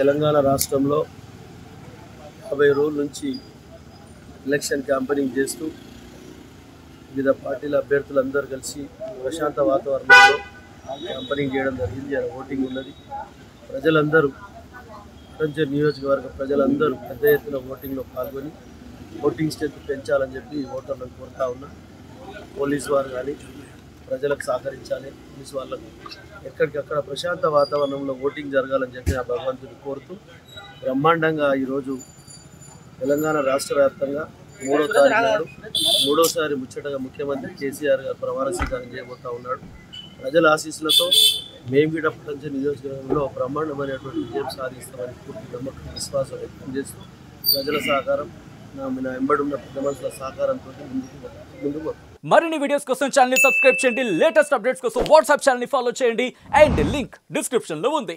తెలంగాణ రాష్ట్రంలో 50 రోజుల నుంచి ఎలక్షన్ క్యాంపెయినింగ్ చేస్తూ వివిధ పార్టీల అభ్యర్థులందరూ కలిసి ప్రశాంత వాతావరణంలో క్యాంపెయినింగ్ చేయడం జరిగింది. ఓటింగ్ ఉన్నది. ప్రజలందరూ కొంచెం నియోజకవర్గ ప్రజలందరూ పెద్ద ఎత్తున ఓటింగ్లో పాల్గొని ఓటింగ్ స్ట్రెంత్ పెంచాలని చెప్పి ఓటర్లను కోరుతా ఉన్నా. పోలీసు వారు కానీ ప్రజలకు సహకరించాలి. పోలీసు వాళ్ళకు ఎక్కడికక్కడ ప్రశాంత వాతావరణంలో ఓటింగ్ జరగాలని చెప్పి ఆ భగవంతుని కోరుతూ బ్రహ్మాండంగా ఈరోజు తెలంగాణ రాష్ట్ర వ్యాప్తంగా 3వ తారీఖు నాడు మూడోసారి ముచ్చటగా ముఖ్యమంత్రి కేసీఆర్ గారు ప్రమాణ స్వీకారం చేయబోతా ఉన్నాడు. ప్రజల ఆశీస్సులతో మేము కూడా ప్రపంచ నియోజకవర్గంలో బ్రహ్మాండమైనటువంటి విజయం సాధిస్తామని పూర్తి నమ్మకం విశ్వాసం వ్యక్తం చేస్తూ ప్రజల సహకారం నా ఎంబడున్న పెద్ద మనుషుల సహకారంతో ముందుకు. మరిన్ని వీడియోస్ కోసం ఛానల్ని సబ్స్క్రైబ్ చేయండి. లేటెస్ట్ అప్డేట్స్ కోసం వాట్సాప్ ఛానల్ని ఫాలో చేయండి. అండ్ లింక్ డిస్క్రిప్షన్లో ఉంది.